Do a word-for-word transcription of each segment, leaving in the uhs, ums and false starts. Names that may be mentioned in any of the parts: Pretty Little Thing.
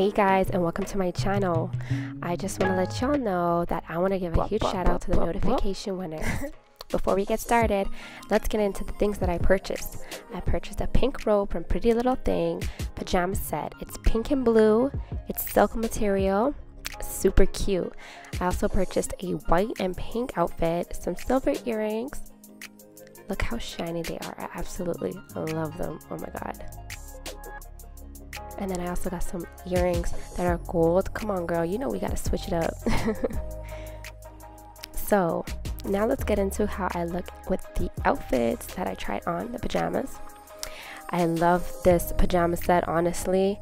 Hey guys, and welcome to my channel. I just want to let y'all know that I want to give a huge shout out to the notification winner. Before we get started, let's get into the things that I purchased. I purchased a pink robe from Pretty Little Thing pajama set. It's pink and blue. It's silk material. Super cute. I also purchased a white and pink outfit, some silver earrings. Look how shiny they are. I absolutely love them. Oh my god. And then I also got some earrings that are gold. Come on, girl. You know we gotta switch it up. So now let's get into how I look with the outfits that I tried on, the pajamas. I love this pajama set, honestly.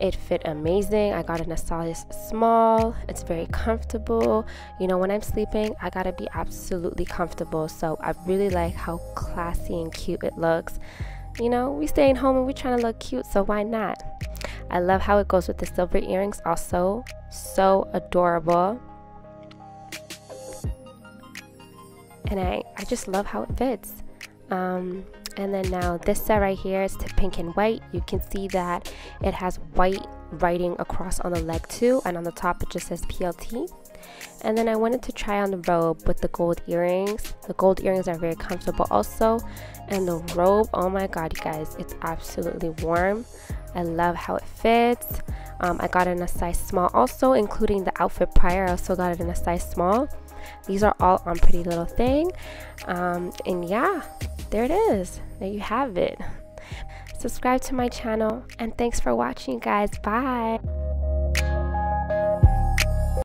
It fit amazing. I got it in a size small. It's very comfortable. You know, when I'm sleeping, I gotta be absolutely comfortable. So I really like how classy and cute it looks. You know, we staying home and we trying to look cute, so why not? I love how it goes with the silver earrings also. So adorable. And I, I just love how it fits. Um, and then now this set right here is to pink and white. You can see that it has white writing across on the leg too. And on the top it just says P L T. And then I wanted to try on the robe with the gold earrings. The gold earrings are very comfortable also. And the robe, oh my god you guys, it's absolutely warm. I love how it fits. Um, I got it in a size small also, including the outfit prior. I also got it in a size small. These are all on Pretty Little Thing. Um, and yeah, there it is. There you have it. Subscribe to my channel and thanks for watching, guys. Bye.